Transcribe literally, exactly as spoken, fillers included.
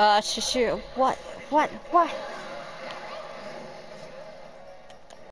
Uh, Xu Shu, what, what, what?